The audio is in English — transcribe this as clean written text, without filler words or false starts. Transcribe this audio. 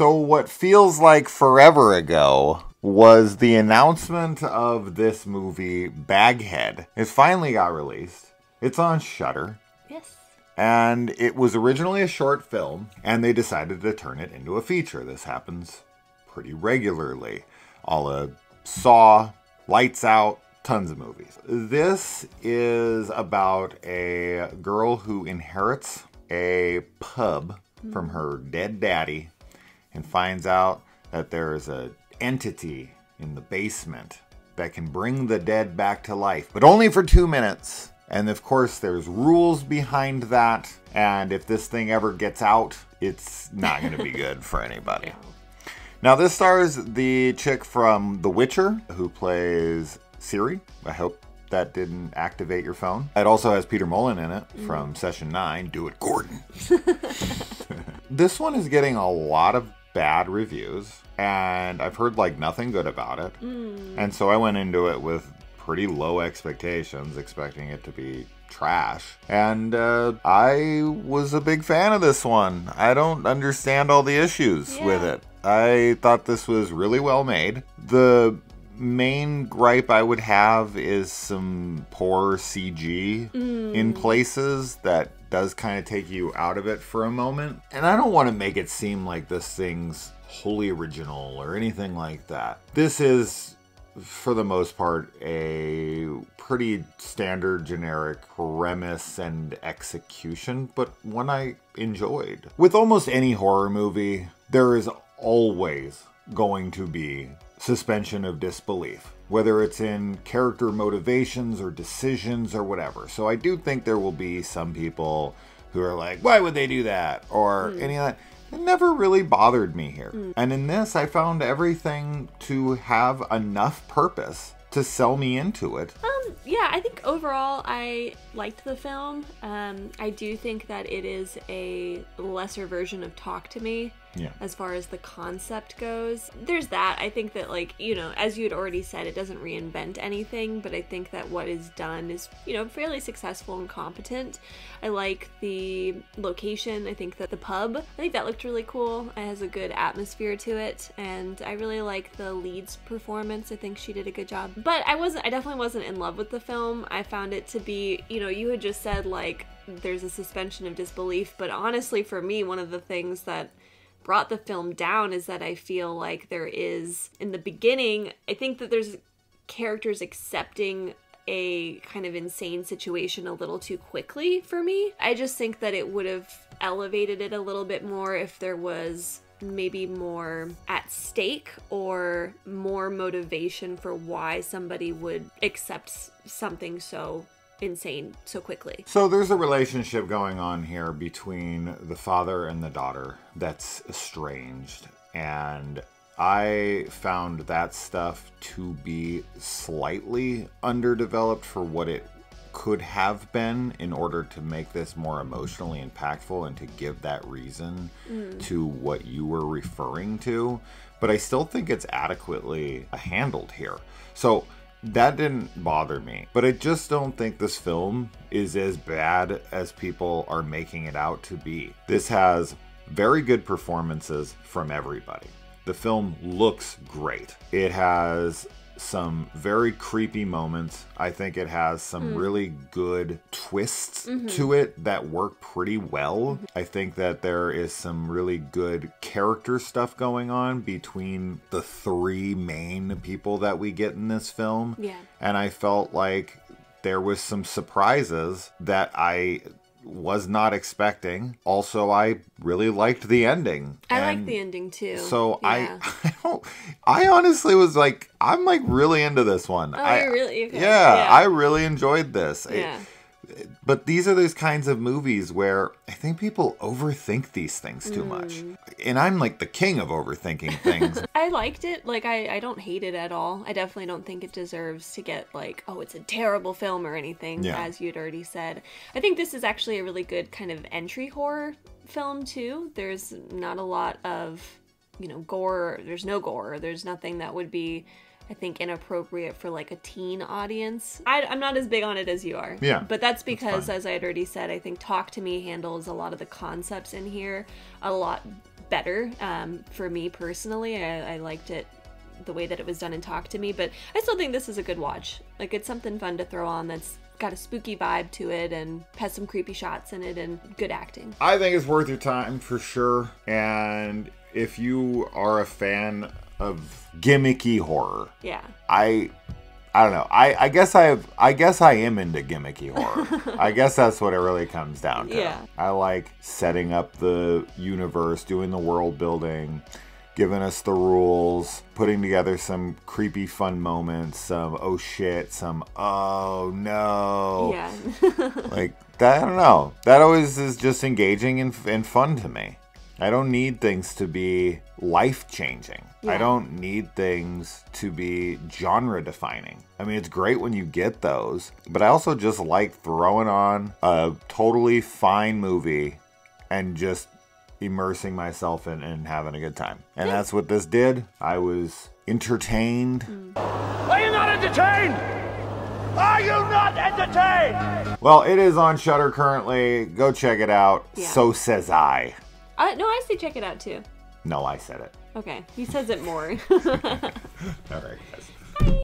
So what feels like forever ago was the announcement of this movie, Baghead. It finally got released. It's on Shudder. Yes. And it was originally a short film, and they decided to turn it into a feature. This happens pretty regularly. A la Saw, Lights Out, tons of movies. This is about a girl who inherits a pub from her dead daddy and finds out that there is an entity in the basement that can bring the dead back to life, but only for 2 minutes. And of course, there's rules behind that. And if this thing ever gets out, it's not going to be good for anybody. Now, this stars the chick from The Witcher, who plays Ciri. I hope that didn't activate your phone. It also has Peter Mullen in it from Session 9. Do it, Gordon. This one is getting a lot of bad reviews, and I've heard like nothing good about it. And so I went into it with pretty low expectations, expecting it to be trash. And I was a big fan of this one. I don't understand all the issues with it. I thought this was really well made. The main gripe I would have is some poor CG in places that does kind of take you out of it for a moment. And I don't want to make it seem like this thing's wholly original or anything like that. This is, for the most part, a pretty standard generic premise and execution, but one I enjoyed. With almost any horror movie, there is always going to be suspension of disbelief, whether it's in character motivations or decisions or whatever. So I do think there will be some people who are like, why would they do that? Or any of that. It never really bothered me here. And in this, I found everything to have enough purpose to sell me into it. Yeah, I think overall I liked the film. I do think that it is a lesser version of Talk to Me. Yeah. As far as the concept goes, there's that. I think that, like, you know, as you had already said, it doesn't reinvent anything, but I think that what is done is, you know, fairly successful and competent. I like the location. I think that the pub, I think that looked really cool. It has a good atmosphere to it, and I really like the lead's performance. I think she did a good job. But I definitely wasn't in love with the film. I found it to be, you know, you had just said, like, there's a suspension of disbelief, but honestly, for me, one of the things that brought the film down is that I feel like there is, in the beginning, I think that there's characters accepting a kind of insane situation a little too quickly for me. I just think that it would have elevated it a little bit more if there was maybe more at stake or more motivation for why somebody would accept something so insane so quickly. So there's a relationship going on here between the father and the daughter that's estranged, and I found that stuff to be slightly underdeveloped for what it could have been in order to make this more emotionally impactful and to give that reason to what you were referring to. But I still think it's adequately handled here. So that didn't bother me, but I just don't think this film is as bad as people are making it out to be. This has very good performances from everybody. The film looks great. It has some very creepy moments. I think it has some really good twists to it that work pretty well. I think that there is some really good character stuff going on between the three main people that we get in this film. Yeah. And I felt like there was some surprises that I was not expecting. Also, I really liked the ending. I like the ending too. So yeah. I honestly was like, I'm like really into this one. Oh, I really? Okay. Yeah, I really enjoyed this. Yeah. But these are those kinds of movies where I think people overthink these things too much. And I'm like the king of overthinking things. I liked it. Like, I don't hate it at all. I definitely don't think it deserves to get like, oh, it's a terrible film or anything, as you'd already said. I think this is actually a really good kind of entry horror film too. There's not a lot of, you know, gore. There's no gore. There's nothing that would be, I think, inappropriate for like a teen audience. I'm not as big on it as you are. Yeah. But that's because, as I had already said, I think Talk to Me handles a lot of the concepts in here a lot better for me personally. I liked it the way that it was done in Talk to Me, but I still think this is a good watch. Like, it's something fun to throw on that's got a spooky vibe to it and has some creepy shots in it and good acting. I think it's worth your time for sure. And if you are a fan of gimmicky horror, yeah, I don't know. I guess I am into gimmicky horror. I guess that's what it really comes down to. Yeah. I like setting up the universe, doing the world building, giving us the rules, putting together some creepy fun moments, some oh shit, some oh no. Yeah. Like that, I don't know. That always is just engaging and fun to me. I don't need things to be life-changing. Yeah. I don't need things to be genre-defining. I mean, it's great when you get those, but I also just like throwing on a totally fine movie and just immersing myself in and having a good time. And that's what this did. I was entertained. Are you not entertained? Are you not entertained? Well, it is on Shudder currently. Go check it out. Yeah. So says I. No, I say check it out too. No, I said it. Okay, he says it more. All right, guys. Bye.